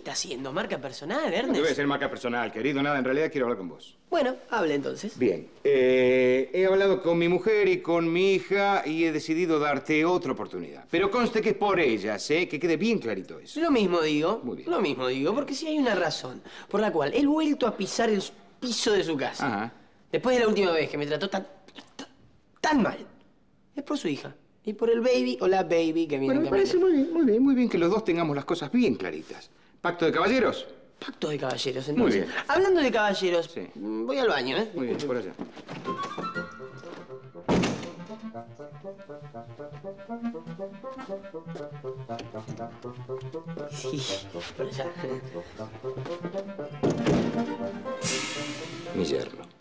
está haciendo? ¿Marca personal, Ernest? No debe ser marca personal, querido. Nada, en realidad quiero hablar con vos. Bueno, hable entonces. Bien. He hablado con mi mujer y con mi hija y he decidido darte otra oportunidad. Pero conste que es por ellas, ¿eh? Que quede bien clarito eso. Lo mismo digo. Muy bien. Lo mismo digo, porque sí hay una razón por la cual he vuelto a pisar el piso de su casa. Ajá. Después de la última vez que me trató tan mal. Es por su hija. Y por el baby o la baby que viene. Bueno, me parece muy bien que los dos tengamos las cosas bien claritas. ¿Pacto de caballeros? Pacto de caballeros, entonces. Muy bien. Hablando de caballeros, sí. Voy al baño, ¿eh? Muy bien, por allá. Sí, por allá. Mi yerno.